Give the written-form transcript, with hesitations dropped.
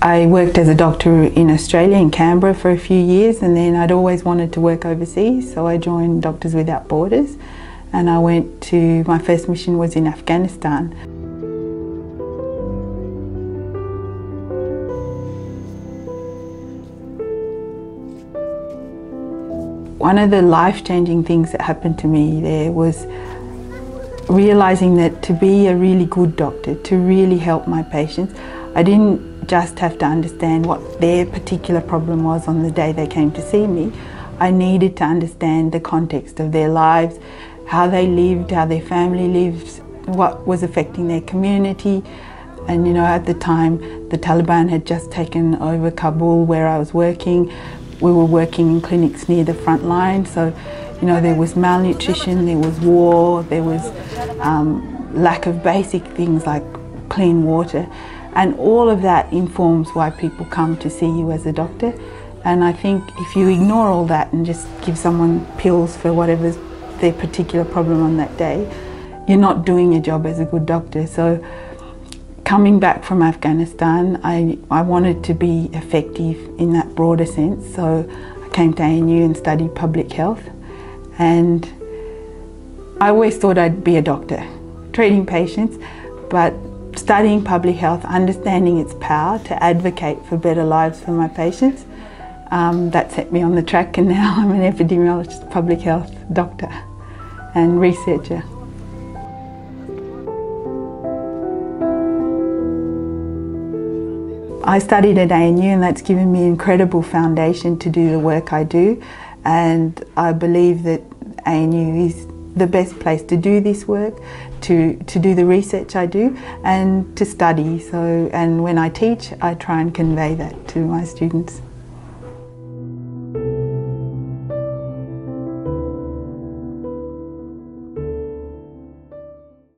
I worked as a doctor in Australia, in Canberra, for a few years, and then I'd always wanted to work overseas, so I joined Doctors Without Borders, and I went to, my first mission was in Afghanistan. One of the life-changing things that happened to me there was realising that to be a really good doctor, to really help my patients, I didn't just have to understand what their particular problem was on the day they came to see me. I needed to understand the context of their lives, how they lived, how their family lived, what was affecting their community. And you know, at the time, the Taliban had just taken over Kabul, where I was working. We were working in clinics near the front line, so you know, there was malnutrition, there was war, there was lack of basic things like clean water. And all of that informs why people come to see you as a doctor. And I think if you ignore all that and just give someone pills for whatever's their particular problem on that day, you're not doing your job as a good doctor. So coming back from Afghanistan, I wanted to be effective in that broader sense. So I came to ANU and studied public health. And I always thought I'd be a doctor, treating patients, but studying public health, understanding its power to advocate for better lives for my patients, that set me on the track, and now I'm an epidemiologist, public health doctor and researcher. I studied at ANU, and that's given me an incredible foundation to do the work I do, and I believe that ANU is the best place to do this work, to do the research I do, and to study. So, and when I teach, I try and convey that to my students.